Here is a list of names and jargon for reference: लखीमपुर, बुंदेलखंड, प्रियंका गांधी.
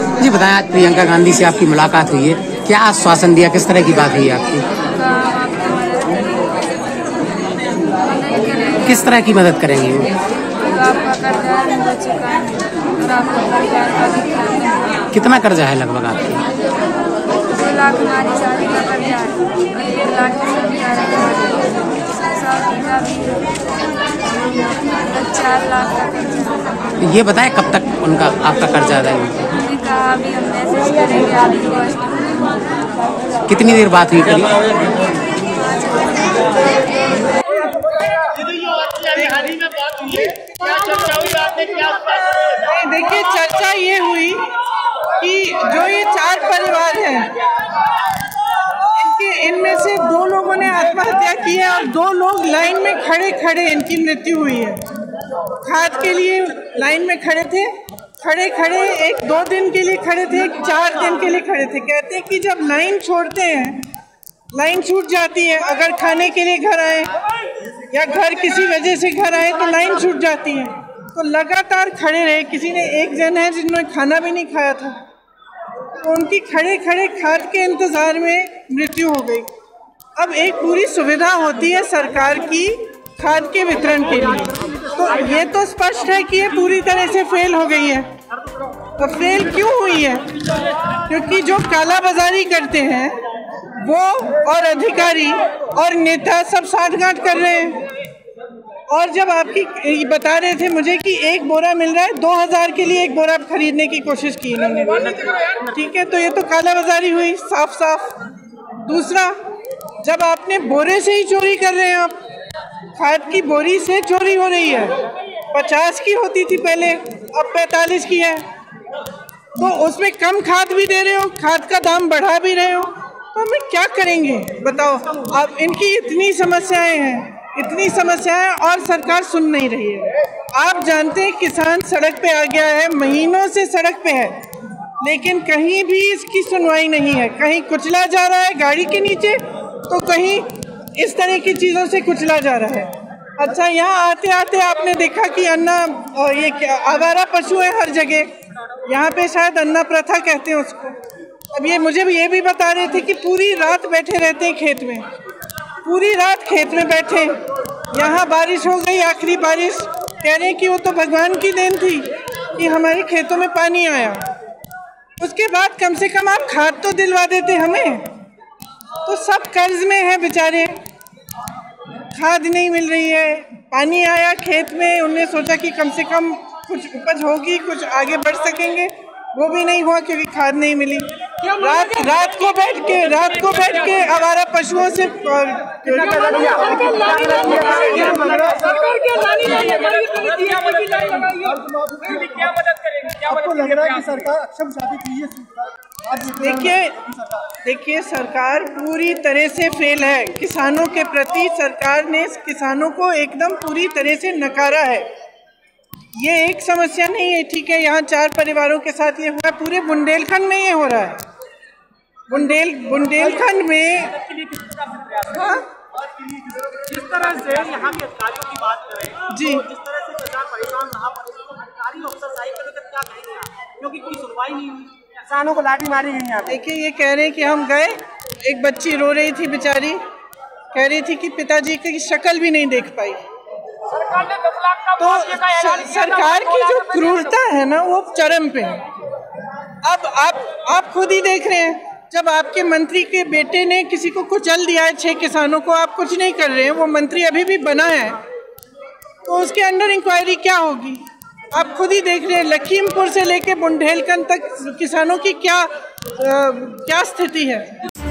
जी बताएं, आज प्रियंका गांधी से आपकी मुलाकात हुई है, क्या आश्वासन दिया, किस तरह की बात हुई आपकी, किस तरह की मदद करेंगे? कितना कर्जा है लगभग आपको? ये बताएं कब तक उनका आपका कर्जा अदा है? कितनी देर बात हुई करी? देखिए, चर्चा ये हुई कि जो ये चार परिवार हैं, इनमें से दो लोगों ने आत्महत्या की है और दो लोग लाइन में खड़े खड़े इनकी मृत्यु हुई है। खाद के लिए लाइन में खड़े खड़े एक 2 दिन के लिए खड़े थे, एक 4 दिन के लिए खड़े थे। कहते हैं कि जब लाइन छोड़ते हैं, लाइन छूट जाती है, अगर खाने के लिए घर आए या घर किसी वजह से घर आए तो लाइन छूट जाती है, तो लगातार खड़े रहे। किसी ने, एक जन है जिन्होंने खाना भी नहीं खाया था, तो उनकी खड़े खड़े खाद के इंतज़ार में मृत्यु हो गई। अब एक पूरी सुविधा होती है सरकार की खाद के वितरण के लिए, तो ये तो स्पष्ट है कि ये पूरी तरह से फेल हो गई है। तो फेल क्यों हुई है? क्योंकि जो कालाबाजारी करते हैं वो और अधिकारी और नेता सब साठगांठ कर रहे हैं। और जब आपकी बता रहे थे मुझे कि एक बोरा मिल रहा है, 2000 के लिए एक बोरा खरीदने की कोशिश की इन्होंने, ठीक है, तो ये तो कालाबाजारी हुई साफ साफ। दूसरा, जब आपने बोरे से ही चोरी कर रहे हैं, आप खाद की बोरी से चोरी हो रही है। 50 की होती थी पहले, अब 45 की है, तो उसमें कम खाद भी दे रहे हो, खाद का दाम बढ़ा भी रहे हो, तो हमें क्या करेंगे बताओ आप? इनकी इतनी समस्याएं हैं, इतनी समस्याएं, और सरकार सुन नहीं रही है। आप जानते हैं किसान सड़क पे आ गया है, महीनों से सड़क पे है, लेकिन कहीं भी इसकी सुनवाई नहीं है। कहीं कुचला जा रहा है गाड़ी के नीचे, तो कहीं इस तरह की चीज़ों से कुचला जा रहा है। अच्छा, यहाँ आते आते आपने देखा कि अन्ना, ये क्या आवारा पशु है हर जगह, यहाँ पे शायद अन्ना प्रथा कहते हैं उसको। अब ये मुझे भी, ये भी बता रहे थे कि पूरी रात बैठे रहते हैं खेत में, पूरी रात खेत में बैठे। यहाँ बारिश हो गई, आखिरी बारिश, कह रहे हैं कि वो तो भगवान की देन थी कि हमारे खेतों में पानी आया। उसके बाद कम से कम आप खाद तो दिलवा देते हमें। तो सब कर्ज में है बेचारे, खाद नहीं मिल रही है, पानी आया खेत में, उन्होंने सोचा कि कम से कम कुछ उपज होगी, कुछ आगे बढ़ सकेंगे, वो भी नहीं हुआ क्योंकि खाद नहीं मिली। रात को बैठ के आवारा पशुओं से देखिए, सरकार पूरी तरह से फेल है किसानों के प्रति। सरकार ने किसानों को एकदम पूरी तरह से नकारा है। ये एक समस्या नहीं है, ठीक है, यहाँ 4 परिवारों के साथ ये हुआ, पूरे बुंदेलखंड में ये हो रहा है। बुंदेलखंड में जिस तरह से यहाँ के अधिकारियों की बात करें जी, जिस तरह से सरकार परेशान रहा, अधिकारी अफसर साइकिल तक क्या कहेंगे, क्योंकि कोई सुनवाई नहीं हुई, किसानों को लाठी मारी गई। यहाँ देखिए, ये कह रहे हैं कि हम गए, एक बच्ची रो रही थी बेचारी, कह रही थी कि पिताजी की शक्ल भी नहीं देख पाई। तो सरकार की जो क्रूरता है ना, वो चरम पे है। अब आप खुद ही देख रहे हैं, जब आपके मंत्री के बेटे ने किसी को कुचल दिया है, 6 किसानों को, आप कुछ नहीं कर रहे हैं, वो मंत्री अभी भी बना है, तो उसके अंडर इंक्वायरी क्या होगी? आप खुद ही देख रहे हैं, लखीमपुर से लेके बुंदेलखंड तक किसानों की क्या स्थिति है।